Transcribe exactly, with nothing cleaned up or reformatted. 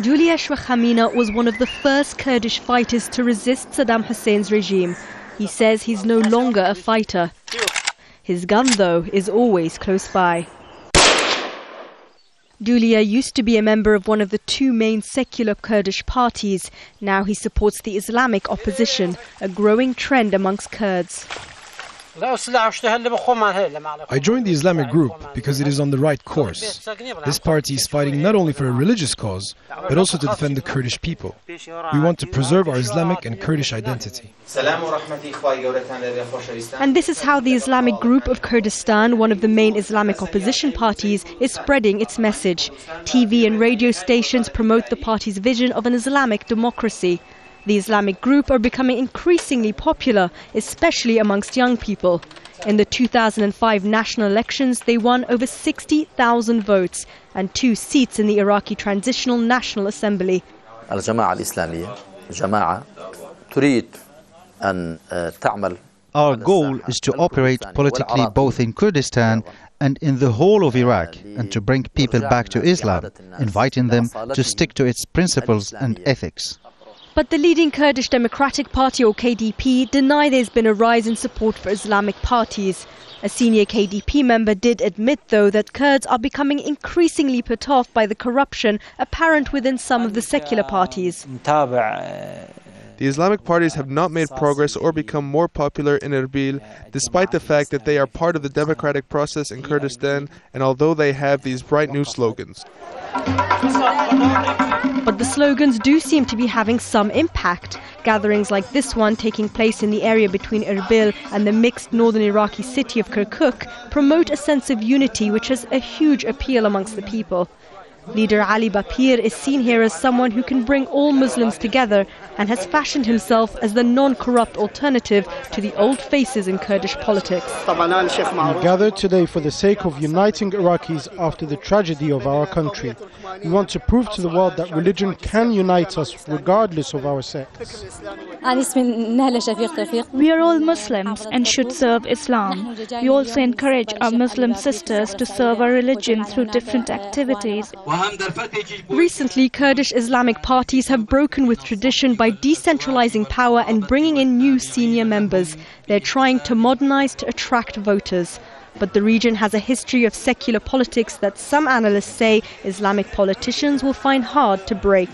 Julia Shwakhamina was one of the first Kurdish fighters to resist Saddam Hussein's regime. He says he's no longer a fighter. His gun, though, is always close by. Julia used to be a member of one of the two main secular Kurdish parties. Now he supports the Islamic opposition, a growing trend amongst Kurds. I joined the Islamic group because it is on the right course. This party is fighting not only for a religious cause, but also to defend the Kurdish people. We want to preserve our Islamic and Kurdish identity. And this is how the Islamic group of Kurdistan, one of the main Islamic opposition parties, is spreading its message. T V and radio stations promote the party's vision of an Islamic democracy. The Islamic group are becoming increasingly popular, especially amongst young people. In the two thousand five national elections, they won over sixty thousand votes and two seats in the Iraqi Transitional National Assembly. Our goal is to operate politically both in Kurdistan and in the whole of Iraq, and to bring people back to Islam, inviting them to stick to its principles and ethics. But the leading Kurdish Democratic Party, or K D P, deny there's been a rise in support for Islamic parties. A senior K D P member did admit, though, that Kurds are becoming increasingly put off by the corruption apparent within some of the secular parties. The Islamic parties have not made progress or become more popular in Erbil, despite the fact that they are part of the democratic process in Kurdistan, and although they have these bright new slogans. But the slogans do seem to be having some impact. Gatherings like this one taking place in the area between Erbil and the mixed northern Iraqi city of Kirkuk promote a sense of unity which has a huge appeal amongst the people. Leader Ali Bapir is seen here as someone who can bring all Muslims together and has fashioned himself as the non-corrupt alternative to the old faces in Kurdish politics. We gathered today for the sake of uniting Iraqis after the tragedy of our country. We want to prove to the world that religion can unite us regardless of our sects. We are all Muslims and should serve Islam. We also encourage our Muslim sisters to serve our religion through different activities. Recently, Kurdish Islamic parties have broken with tradition by decentralizing power and bringing in new senior members. They're trying to modernize to attract voters. But the region has a history of secular politics that some analysts say Islamic politicians will find hard to break.